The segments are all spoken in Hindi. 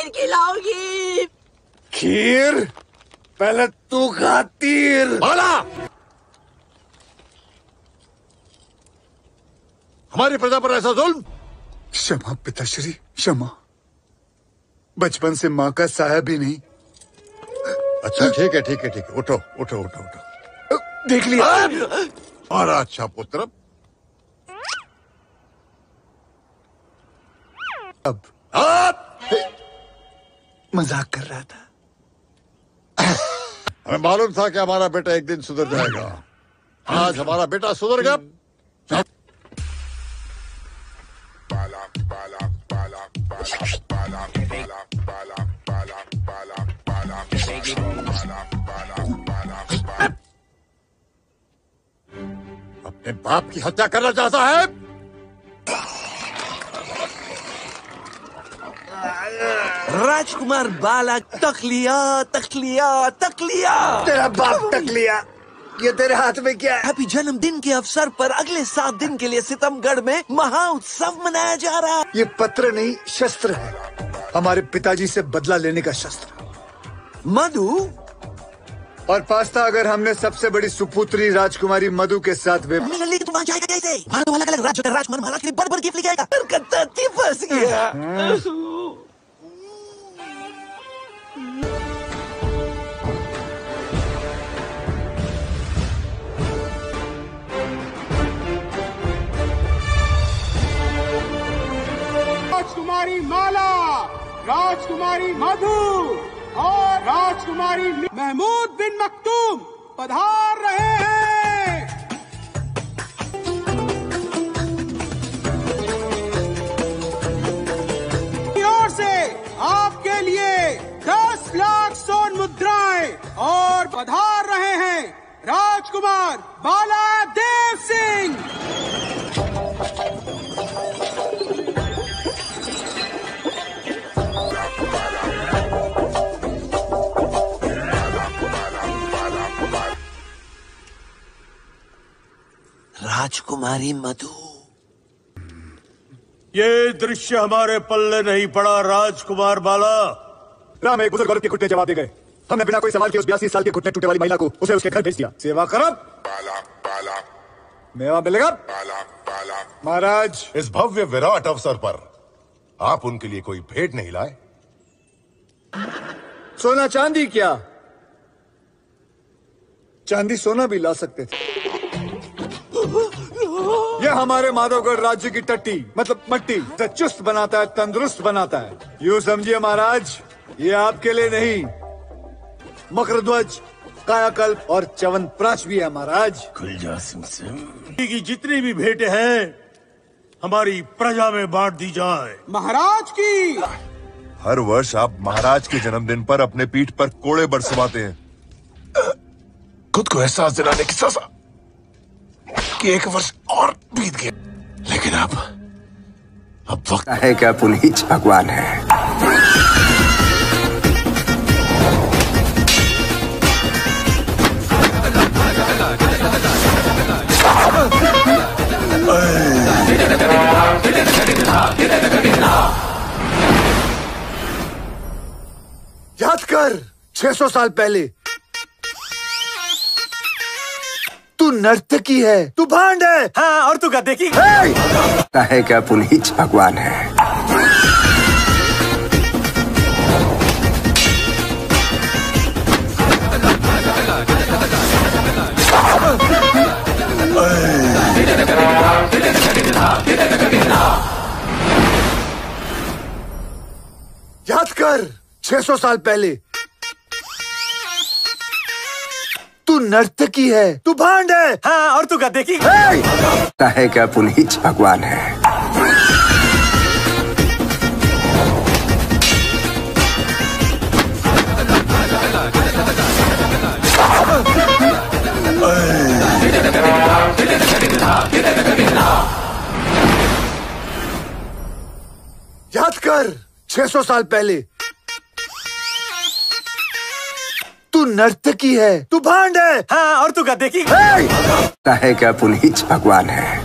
खीर खिलाऊंगी। खीर? पहले तू खा तीर। बोला हमारी प्रजा पर ऐसा जुल्म। क्षमा पिताश्री, क्षमा। बचपन से माँ का साया भी नहीं। अच्छा ठीक है ठीक है ठीक है, उठो उठो उठो उठो। देख लिया। और अच्छा पुत्र, अब मजाक कर रहा था। हमें मालूम था कि हमारा बेटा एक दिन सुधर जाएगा। आज हमारा बेटा सुधर गया। अपने बाप की हत्या करना चाहता है। राजकुमार बाला तकलिया तकलिया तकलिया। तेरा बाप तकलिया, ये तेरे हाथ में क्या है? हैप्पी जन्मदिन के अवसर पर अगले 7 दिन के लिए सितमगढ़ में महा उत्सव मनाया जा रहा है। ये पत्र नहीं शस्त्र है, हमारे पिताजी से बदला लेने का शस्त्र। मधु और पास्ता, अगर हमने सबसे बड़ी सुपुत्री राजकुमारी मधु के साथ राजकुमारी माला, राजकुमारी मधु और राजकुमारी महमूद बिन मखतूम पधार रहे हैं। ओर से आपके लिए 10 लाख स्वर्ण मुद्राएं और पधार रहे हैं राजकुमार बालादेव सिंह। राजकुमारी मधु, ये दृश्य हमारे पल्ले नहीं पड़ा राजकुमार बाला। राम एक बुजुर्ग औरत के घुटने जवाब दे गए। हमने बिना कोई सवाल के उस 82 साल के घुटने टूटे वाली महिला को उसे उसके घर भेज दिया। सेवा करो, मेवा मिलेगा। महाराज, इस भव्य विराट अवसर पर आप उनके लिए कोई भेंट नहीं लाए? सोना चांदी? क्या चांदी सोना भी ला सकते थे। यह हमारे माधवगढ़ राज्य की टट्टी मतलब मट्टी चुस्त बनाता है, तंदुरुस्त बनाता है। यूँ समझिए महाराज, ये आपके लिए नहीं, मकरध्वज, कायाकल्प और च्यवनप्राश भी है महाराज। खुल जा सिंह सिंह की जितनी भी भेंटें हैं हमारी प्रजा में बांट दी जाए। महाराज की। हर वर्ष आप महाराज के जन्मदिन पर अपने पीठ पर कोड़े बरसवाते हैं, खुद को एहसास दिलाने की सजा कि 1 वर्ष और बीत गया। लेकिन अब वक्त है क्या पुनीत भगवान है। याद कर 600 साल पहले। तू नर्तकी है, तू भांड है। हाँ, और तू गधे की है क्या पुनीत भगवान है। याद कर 600 साल पहले। तू नर्तकी है, तू भांड है। हाँ, और तू गधे की है क्या पुनीत भगवान है। याद कर 600 साल पहले। तू नर्तकी है, तू भांड है। हाँ, और तू गधे की है क्या पुनीत भगवान है।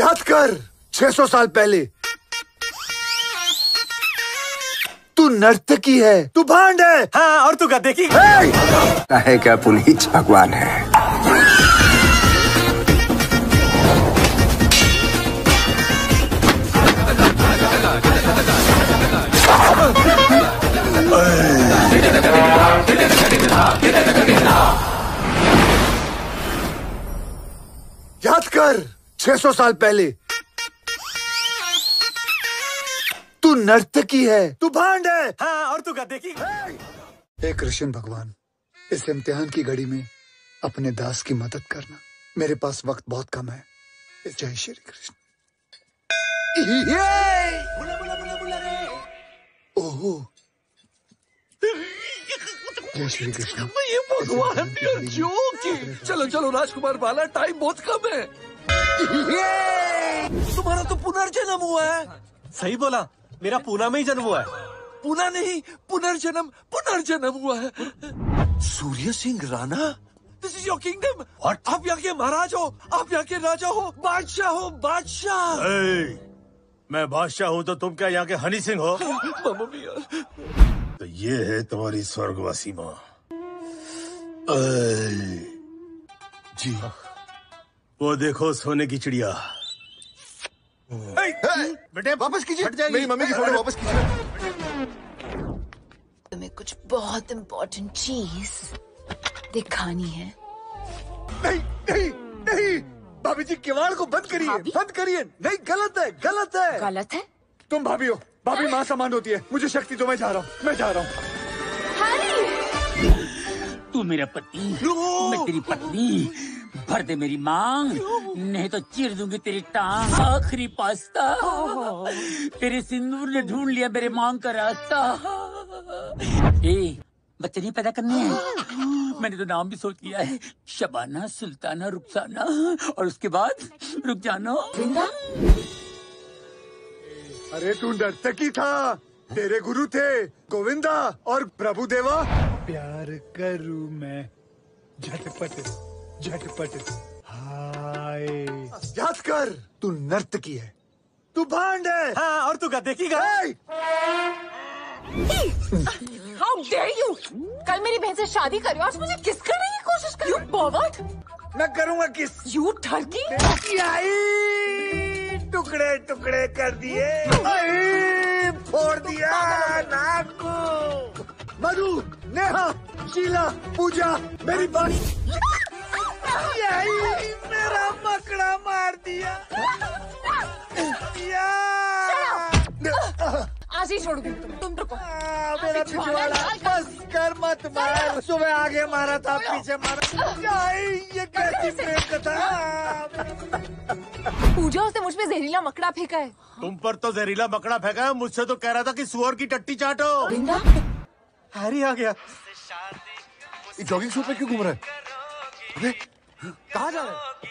याद कर 600 साल पहले। तू नर्तकी है, तू भांड है, हाँ, और तू गधे की है। क्या पुनीत भगवान है? याद कर 600 साल पहले। तू नर्तकी है, तू भांड है, हाँ, और तू गधे की है। कृष्ण भगवान, इस इम्तिहान की घड़ी में अपने दास की मदद करना। मेरे पास वक्त बहुत कम है। जय श्री कृष्ण। ओहो, ये भगवान यार जोक। चलो चलो राजकुमार बाला, टाइम बहुत कम है। तुम्हारा तो पुनर्जन्म हुआ है। सही बोला, मेरा पूना में ही जन्म हुआ है। पूना नहीं, पुनर्जन्म हुआ है। Surya Singh Rana, this is your kingdom. आप यहाँ के महाराज हो, आप यहाँ के राजा हो, बादशाह हो। बादशाह? मैं बादशाह हूँ तो तुम क्या यहाँ के हनी सिंह हो? मम्मी यार, तो ये है तुम्हारी स्वर्गवासी माँ। जी वो देखो सोने की चिड़िया। बेटे वापस कीजिए, मेरी मम्मी की फोटो वापस कीजिए। तुम्हें कुछ बहुत इम्पोर्टेंट चीज दिखानी है। नहीं नहीं नहीं, भाभी जी किवाड़ को बंद करिए, बंद करिए। नहीं, गलत है, गलत है, गलत है। तुम भाभी हो, भाभी माँ समान होती है। मुझे शक्ति दो, मैं जा रहा हूँ, मैं जा रहा हूँ। तू मेरा पति, मैं तेरी पत्नी। भर दे मेरी मांग, नहीं तो चीर दूंगी तेरी टांग। आखिरी पास्ता, तेरे सिंदूर ने ढूंढ लिया मेरे मांग का रास्ता। बच्चे नहीं पैदा करने हैं। मैंने तो नाम भी सोच लिया है, शबाना, सुल्ताना, रुखसाना, और उसके बाद रुक जाना। अरे तू नर्तकी था, तेरे गुरु थे गोविंदा और प्रभु देवा। प्यार करूं मैं झटपट झटपट, हाय। याद कर, तू नर्तकी है, तू भांड है, हाँ, और तू गधे की है। How dare you! कल मेरी बहन से शादी कर रहे हो, आज मुझे किस करने की कोशिश कर रहे हो? मैं करूँगा किस, यू ठगी। टुकड़े टुकड़े कर दिए, फोड़ दिया नाक को। मधु, नेहा, शीला, पूजा, मेरी बारी। यही मेरा मकड़ा मार दिया। आज ही छोड़ दूँ, तुम रुको। मेरा पिछवाड़ा, बस कर मत मार। सुबह आगे मारा था, पीछे मारा। ये कैसी प्रेम कथा? पूजा, उसने मुझ पे जहरीला मकड़ा फेंका है। तुम पर तो जहरीला मकड़ा फेंका है, मुझसे तो कह रहा था कि सुअर की टट्टी चाटो। हैरी आ गया। जॉगिंग सूट में क्यों घूम रहा है? कहाँ जा रहा है?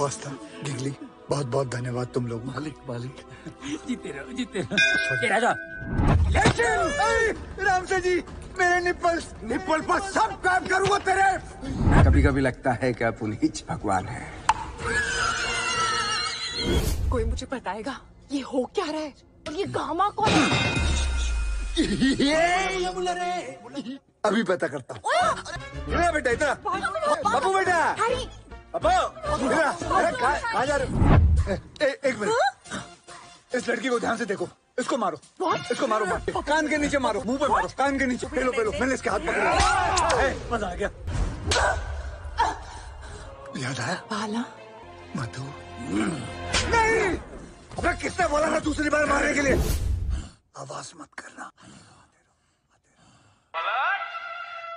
वास्ता, गिगली, बहुत बहुत धन्यवाद तुम लोग। मालिक मालिक, जीते रहो जीते रहो। राजा राम से जी, मेरे निप्पल पर सब काम करूँगा तेरे। कभी कभी लगता है क्या पुनीत भगवान है? कोई मुझे बताएगा ये हो क्या रहा है, और ये गामा कौन है? अभी पता करता हूँ। बेटा इतना बाबू, बेटा कहाँ जा रहे? एक मिनट, इस लड़की को ध्यान से देखो। इसको मारो, इसको मारो, कान के नीचे मारो, मुंह पे मारो, कान के नीचे। पहलो पहलो, मैंने इसके हाथ पकड़ा। मजा आ गया। याद आया बाला? मधु नहीं, मैं किसने बोला था दूसरी बार मारने के लिए? आवाज मत करना।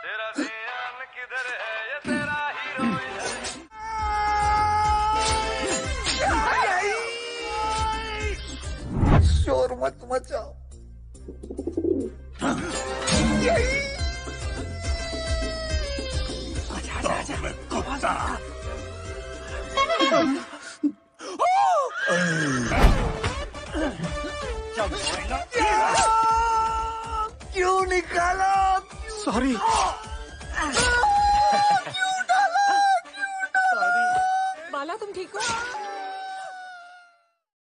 तेरा ध्यान किधर है? ये तेरा हीरो। शोर मत मचाओ। क्यों निकाला? सॉरी। माला तुम ठीक हो?